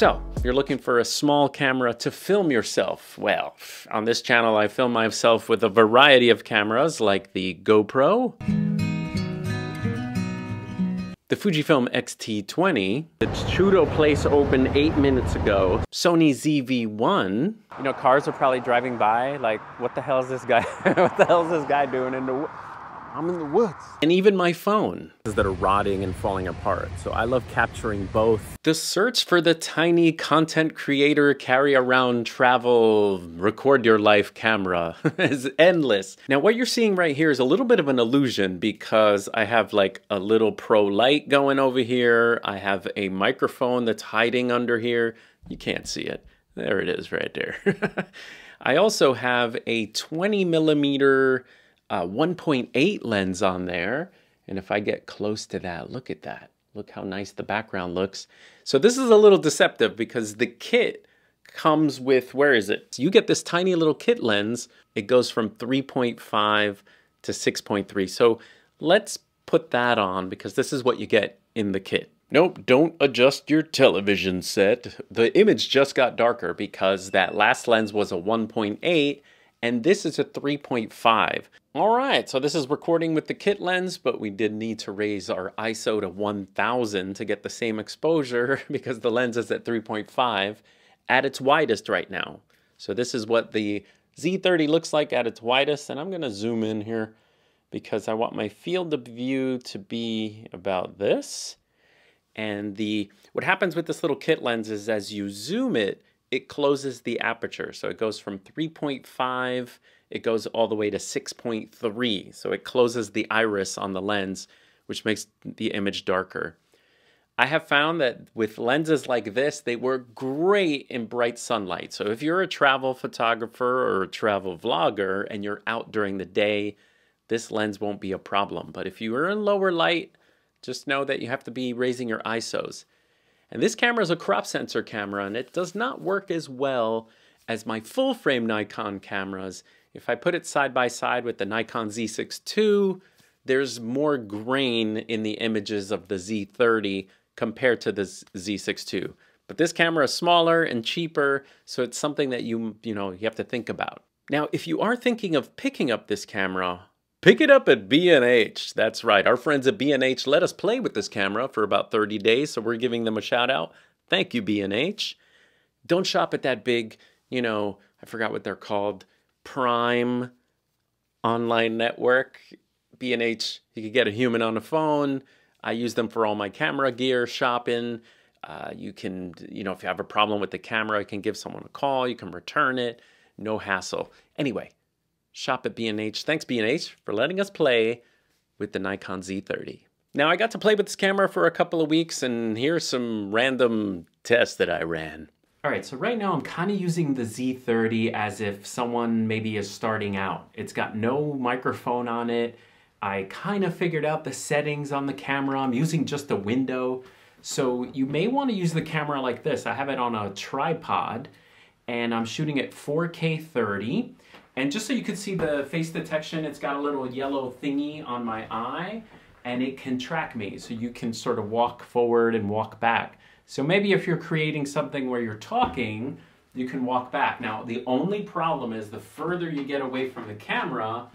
So, you're looking for a small camera to film yourself. Well, on this channel I film myself with a variety of cameras like the GoPro, the Fujifilm X-T20, the Chudo place opened 8 minutes ago, Sony ZV-1. You know, cars are probably driving by like, what the hell is this guy, what the hell is this guy doing in the... I'm in the woods. And even my phone. That are rotting and falling apart. So I love capturing both. The search for the tiny content creator, carry around, travel, record your life camera is endless. Now what you're seeing right here is a little bit of an illusion because I have like a little pro light going over here. I have a microphone that's hiding under here. You can't see it. There it is right there. I also have a 20mm 1.8 lens on there, and if I get close to that, look how nice the background looks. So this is a little deceptive because the kit comes with, where is it? You get this tiny little kit lens, it goes from 3.5 to 6.3. So let's put that on because this is what you get in the kit. Nope, don't adjust your television set. The image just got darker because that last lens was a 1.8 and this is a 3.5. All right, so this is recording with the kit lens, but we did need to raise our ISO to 1000 to get the same exposure because the lens is at 3.5 at its widest right now. So this is what the Z30 looks like at its widest, and I'm gonna zoom in here because I want my field of view to be about this. And what happens with this little kit lens is as you zoom it, it closes the aperture. So it goes from 3.5, it goes all the way to 6.3. So it closes the iris on the lens, which makes the image darker. I have found that with lenses like this, they work great in bright sunlight. So if you're a travel photographer or a travel vlogger and you're out during the day, this lens won't be a problem. But if you are in lower light, just know that you have to be raising your ISOs. And this camera is a crop sensor camera, and it does not work as well as my full frame Nikon cameras. If I put it side by side with the Nikon Z6 II, there's more grain in the images of the Z30 compared to the Z6 II. But this camera is smaller and cheaper, so it's something that you have to think about. Now, if you are thinking of picking up this camera, pick it up at B&H. That's right, our friends at B&H let us play with this camera for about 30 days, so we're giving them a shout out. Thank you, B&H. Don't shop at that big, I forgot what they're called, Prime online network. B&H, you could get a human on the phone. I use them for all my camera gear, shopping. You can, if you have a problem with the camera, you can give someone a call, you can return it, no hassle. Anyway, shop at B&H. Thanks, B&H, for letting us play with the Nikon Z30. Now, I got to play with this camera for a couple of weeks, and here's some random tests that I ran. All right, so right now I'm kind of using the Z30 as if someone maybe is starting out. It's got no microphone on it. I kind of figured out the settings on the camera. I'm using just a window. So you may want to use the camera like this. I have it on a tripod, and I'm shooting at 4K 30. And just so you can see the face detection, it's got a little yellow thingy on my eye, and it can track me. So you can sort of walk forward and walk back. So maybe if you're creating something where you're talking, you can walk back. Now, the only problem is the further you get away from the camera,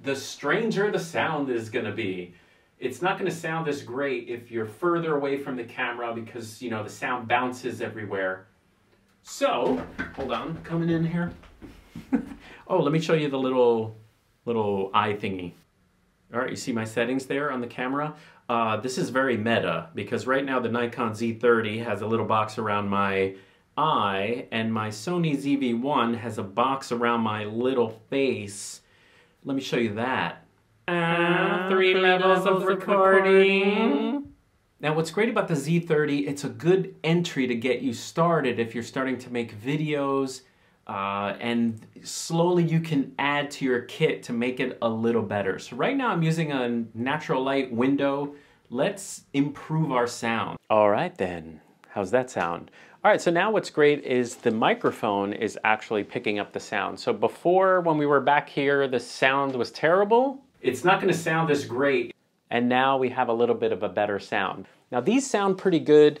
the stranger the sound is gonna be. It's not gonna sound as great if you're further away from the camera because, the sound bounces everywhere. So, hold on, coming in here. Oh, let me show you the little eye thingy. All right, you see my settings there on the camera? This is very meta because right now the Nikon Z30 has a little box around my eye and my Sony ZV-1 has a box around my little face. Let me show you that. Three levels of recording. Now what's great about the Z30, it's a good entry to get you started if you're starting to make videos, and slowly you can add to your kit to make it a little better. So right now I'm using a natural light window. Let's improve our sound. All right then, how's that sound? All right, so now what's great is the microphone is actually picking up the sound. So before, when we were back here, the sound was terrible. It's not gonna sound as great. And now we have a little bit of a better sound. Now these sound pretty good.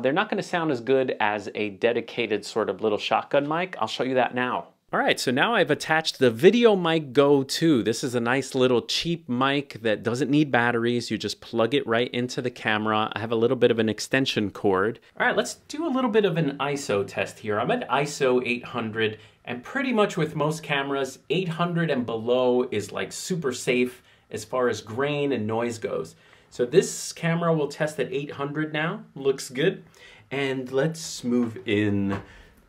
They're not going to sound as good as a dedicated sort of little shotgun mic. I'll show you that now. All right, so now I've attached the VideoMic Go 2. This is a nice little cheap mic that doesn't need batteries. You just plug it right into the camera. I have a little bit of an extension cord. All right, let's do a little bit of an ISO test here. I'm at ISO 800, and pretty much with most cameras, 800 and below is like super safe as far as grain and noise goes. So this camera will test at 800 now, looks good. And let's move in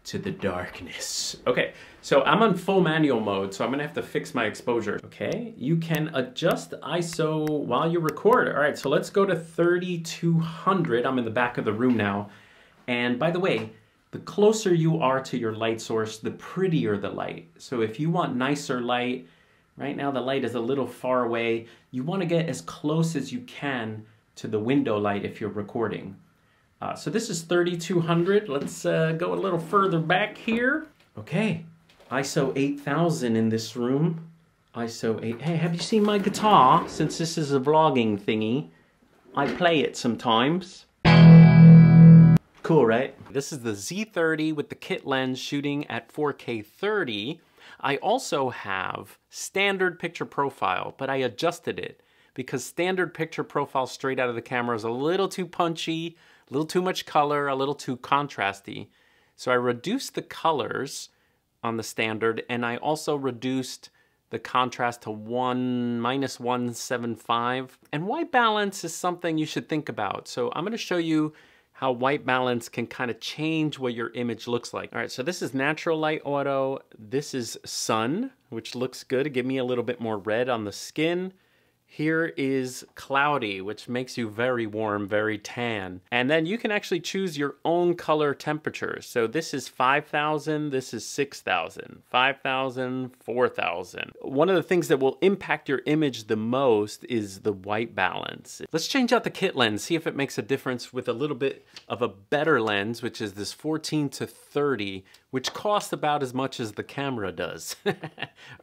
to the darkness. Okay, so I'm on full manual mode, so I'm gonna have to fix my exposure. Okay, you can adjust ISO while you record. All right, so let's go to 3200. I'm in the back of the room now. And by the way, the closer you are to your light source, the prettier the light. So if you want nicer light, right now the light is a little far away. You wanna get as close as you can to the window light if you're recording. So this is 3200. Let's go a little further back here. Okay, ISO 8000 in this room. ISO 8, hey, have you seen my guitar? Since this is a vlogging thingy, I play it sometimes. Cool, right? This is the Z30 with the kit lens shooting at 4K 30. I also have standard picture profile, but I adjusted it because standard picture profile straight out of the camera is a little too punchy, a little too much color, a little too contrasty. So I reduced the colors on the standard, and I also reduced the contrast to -175. And white balance is something you should think about. So I'm gonna show you how white balance can kind of change what your image looks like. All right, so this is natural light auto. This is sun, which looks good. It gave me a little bit more red on the skin. Here is cloudy, which makes you very warm, very tan. And then you can actually choose your own color temperature. So this is 5,000, this is 6,000, 5,000, 4,000. One of the things that will impact your image the most is the white balance. Let's change out the kit lens, see if it makes a difference with a little bit of a better lens, which is this 14 to 30, which costs about as much as the camera does. All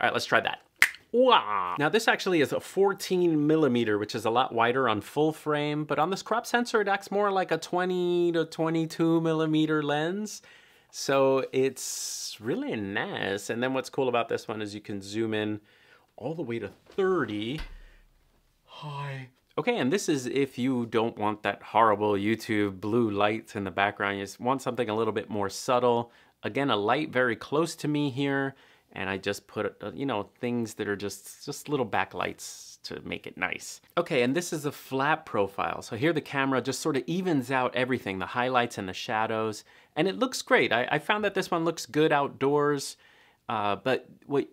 right, let's try that. Wow. Now this actually is a 14mm, which is a lot wider on full frame, but on this crop sensor, it acts more like a 20 to 22mm lens. So it's really nice. And then what's cool about this one is you can zoom in all the way to 30. Hi. Okay, and this is if you don't want that horrible YouTube blue lights in the background. You just want something a little bit more subtle. Again, a light very close to me here. And I just put, you know, things that are just little backlights to make it nice. Okay, and this is a flat profile. So here the camera just sort of evens out everything, the highlights and the shadows, and it looks great. I found that this one looks good outdoors, but what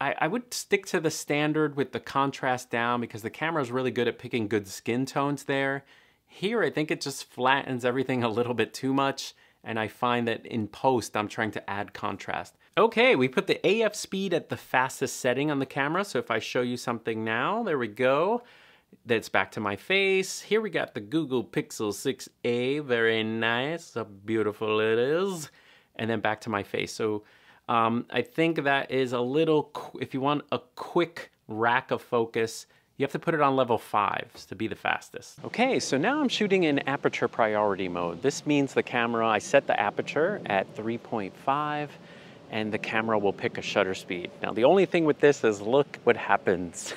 I would stick to the standard with the contrast down because the camera's really good at picking good skin tones there. Here, I think it just flattens everything a little bit too much, and I find that in post, I'm trying to add contrast. Okay, we put the AF speed at the fastest setting on the camera. So if I show you something now, there we go. That's back to my face. Here we got the Google Pixel 6a, very nice, how beautiful it is. And then back to my face. So I think that is a little, if you want a quick rack of focus, you have to put it on level 5s to be the fastest. Okay, so now I'm shooting in aperture priority mode. This means the camera, I set the aperture at 3.5 and the camera will pick a shutter speed. Now the only thing with this is look what happens.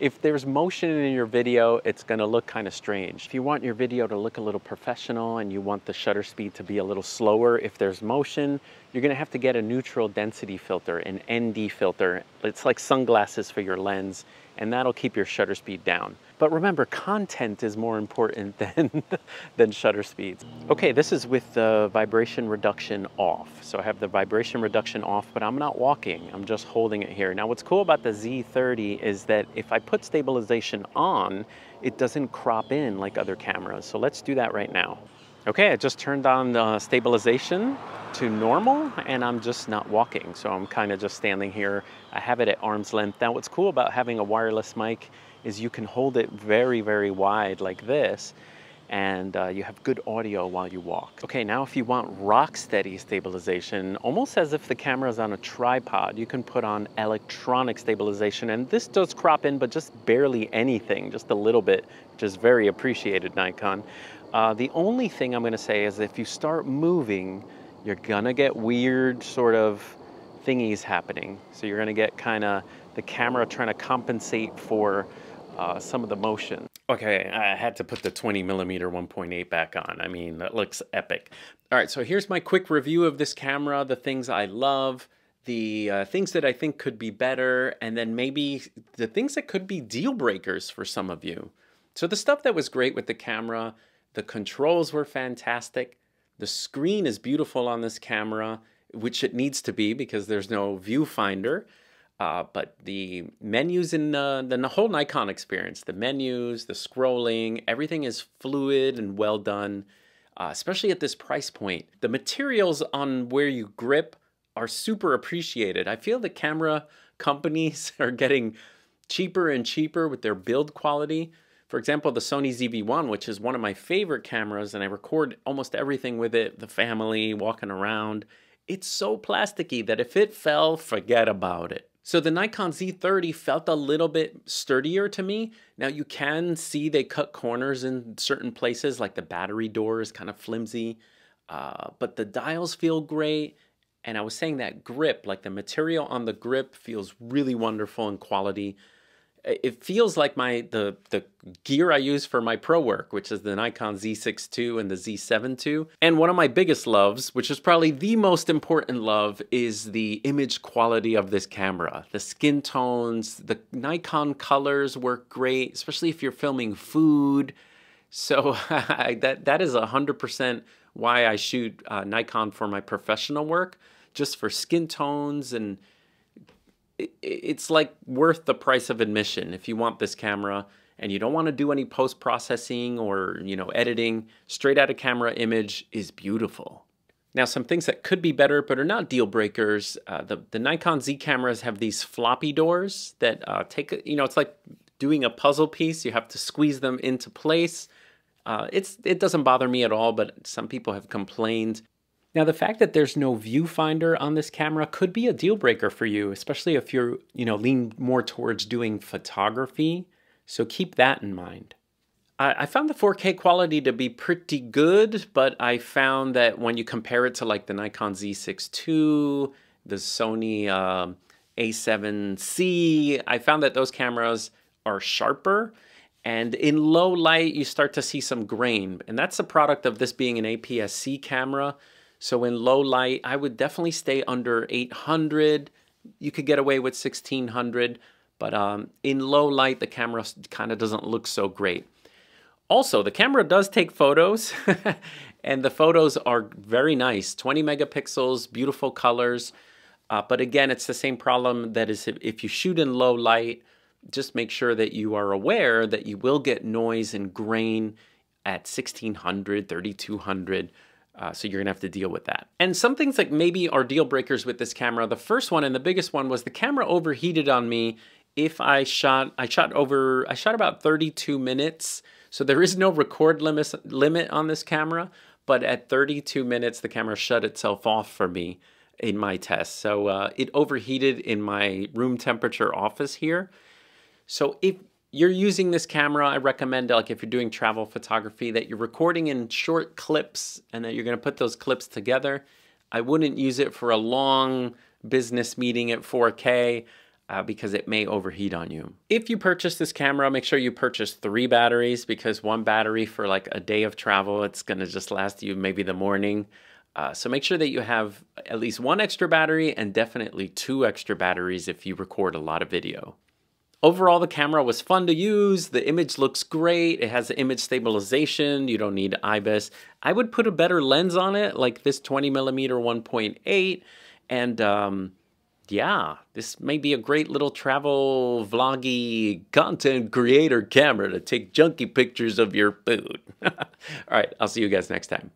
If there's motion in your video, it's gonna look kind of strange. If you want your video to look a little professional and you want the shutter speed to be a little slower, if there's motion, you're gonna have to get a neutral density filter, an ND filter. It's like sunglasses for your lens, and that'll keep your shutter speed down. But remember, content is more important than shutter speeds. Okay, this is with the vibration reduction off. So I have the vibration reduction off, but I'm not walking, I'm just holding it here. Now what's cool about the Z30 is that if I put stabilization on, it doesn't crop in like other cameras. So let's do that right now. Okay, I just turned on the stabilization to normal and I'm just not walking. So I'm kind of just standing here. I have it at arm's length. Now what's cool about having a wireless mic is you can hold it very, very wide like this and you have good audio while you walk. Okay, now if you want rock steady stabilization, almost as if the camera is on a tripod, you can put on electronic stabilization, and this does crop in, but just barely anything, just a little bit, which is very appreciated, Nikon. The only thing I'm going to say is if you start moving, you're going to get weird sort of thingies happening. So you're going to get kind of the camera trying to compensate for some of the motion. Okay, I had to put the 20 millimeter 1.8 back on. I mean, that looks epic. All right, so here's my quick review of this camera, the things I love, the things that I think could be better, and then maybe the things that could be deal breakers for some of you. So the stuff that was great with the camera, the controls were fantastic. The screen is beautiful on this camera, which it needs to be because there's no viewfinder. But the menus in the whole Nikon experience, the menus, the scrolling, everything is fluid and well done, especially at this price point. The materials on where you grip are super appreciated. I feel the camera companies are getting cheaper and cheaper with their build quality. For example, the Sony ZV-1, which is one of my favorite cameras, and I record almost everything with it, the family, walking around. It's so plasticky that if it fell, forget about it. So the Nikon Z30 felt a little bit sturdier to me. Now you can see they cut corners in certain places, like the battery door is kind of flimsy, but the dials feel great. And I was saying that grip, like the material on the grip feels really wonderful in quality. It feels like the gear I use for my pro work, which is the Nikon Z6 II and the Z7 II. And one of my biggest loves, which is probably the most important love, is the image quality of this camera. The skin tones, the Nikon colors work great, especially if you're filming food. So that is 100% why I shoot Nikon for my professional work, just for skin tones, and it's like worth the price of admission. If you want this camera and you don't want to do any post-processing or, you know, editing, straight out of camera image is beautiful. Now, some things that could be better but are not deal breakers. The Nikon Z cameras have these floppy doors that take, you know, it's like doing a puzzle piece. You have to squeeze them into place. It doesn't bother me at all, but some people have complained. Now, the fact that there's no viewfinder on this camera could be a deal breaker for you, especially if you're, you know, lean more towards doing photography. So keep that in mind. I found the 4K quality to be pretty good, but I found that when you compare it to like the Nikon Z6 II, the Sony A7C, I found that those cameras are sharper. And in low light, you start to see some grain. And that's a product of this being an APS-C camera. So in low light, I would definitely stay under 800. You could get away with 1600, but in low light, the camera kind of doesn't look so great. Also, the camera does take photos and the photos are very nice. 20 megapixels, beautiful colors. But again, it's the same problem that is if you shoot in low light, just make sure that you are aware that you will get noise and grain at 1600, 3200. So you're gonna have to deal with that. And some things that maybe are deal breakers with this camera. The first one and the biggest one was the camera overheated on me. If I shot about 32 minutes. So there is no record limit on this camera, but at 32 minutes, the camera shut itself off for me in my test. So it overheated in my room temperature office here. So if you're using this camera, I recommend, like if you're doing travel photography, that you're recording in short clips and that you're gonna put those clips together. I wouldn't use it for a long business meeting at 4K because it may overheat on you. If you purchase this camera, make sure you purchase 3 batteries, because one battery for like a day of travel, it's gonna just last you maybe the morning. So make sure that you have at least 1 extra battery and definitely 2 extra batteries if you record a lot of video. Overall, the camera was fun to use. The image looks great. It has image stabilization. You don't need IBIS. I would put a better lens on it, like this 20 millimeter 1.8. And yeah, this may be a great little travel vloggy content creator camera to take junky pictures of your food. All right, I'll see you guys next time.